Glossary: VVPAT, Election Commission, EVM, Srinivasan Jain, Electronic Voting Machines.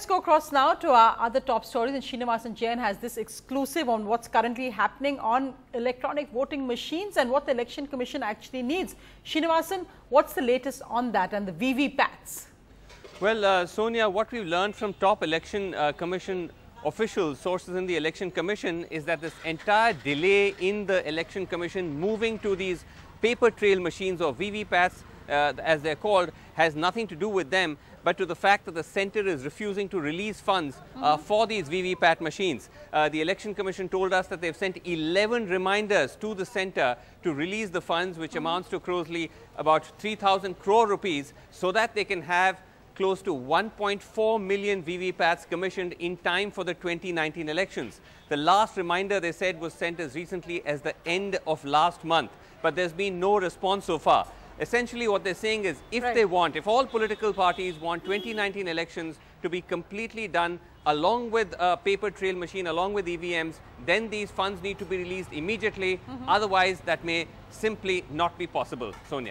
let's go across now to our other top stories, and Srinivasan Jain has this exclusive on what's currently happening on electronic voting machines and what the Election Commission actually needs. Srinivasan, what's the latest on that and the VVPATs? Well, Sonia, what we've learned from top Election Commission official sources in the Election Commission is that this entire delay in the Election Commission moving to these paper trail machines, or VVPATs as they're called, has nothing to do with them, but to the fact that the centre is refusing to release funds for these VVPAT machines. The Election Commission told us that they've sent 11 reminders to the centre to release the funds, which amounts to closely about 3,000 crore rupees, so that they can have close to 1.4 million VVPATs commissioned in time for the 2019 elections. The last reminder, they said, was sent as recently as the end of last month, but there's been no response so far. Essentially what they're saying is, if they want, if all political parties want 2019 elections to be completely done along with a paper trail machine, along with EVMs, then these funds need to be released immediately. Otherwise, that may simply not be possible. Sonia.